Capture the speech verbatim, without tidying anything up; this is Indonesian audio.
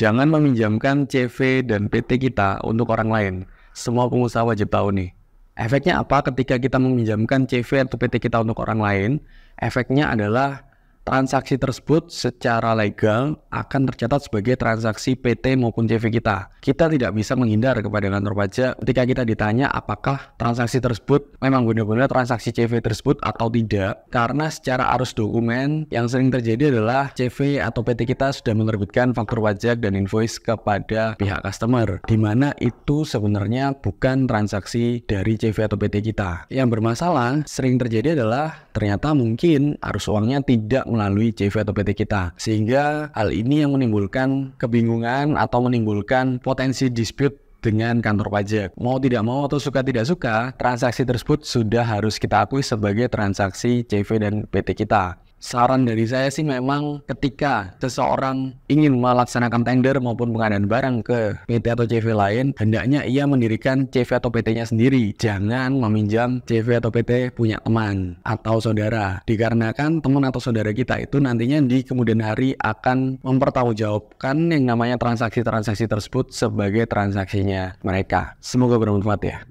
Jangan meminjamkan C V dan P T kita untuk orang lain. Semua pengusaha wajib tahu nih. Efeknya apa ketika kita meminjamkan C V atau P T kita untuk orang lain? Efeknya adalah transaksi tersebut secara legal akan tercatat sebagai transaksi P T maupun C V kita. Kita tidak bisa menghindar kepada kantor pajak ketika kita ditanya apakah transaksi tersebut memang benar-benar transaksi C V tersebut atau tidak. Karena secara arus dokumen yang sering terjadi adalah C V atau P T kita sudah menerbitkan faktur pajak dan invoice kepada pihak customer, di mana itu sebenarnya bukan transaksi dari C V atau P T kita. Yang bermasalah sering terjadi adalah ternyata mungkin arus uangnya tidak melalui C V atau P T kita, sehingga hal ini yang menimbulkan kebingungan atau menimbulkan potensi dispute dengan kantor pajak. Mau tidak mau atau suka tidak suka, transaksi tersebut sudah harus kita akui sebagai transaksi C V dan P T kita. Saran dari saya sih memang ketika seseorang ingin melaksanakan tender maupun pengadaan barang ke P T atau C V lain, hendaknya ia mendirikan C V atau P T-nya sendiri. Jangan meminjam C V atau P T punya teman atau saudara, dikarenakan teman atau saudara kita itu nantinya di kemudian hari akan mempertanggungjawabkan yang namanya transaksi-transaksi tersebut sebagai transaksinya mereka. Semoga bermanfaat ya.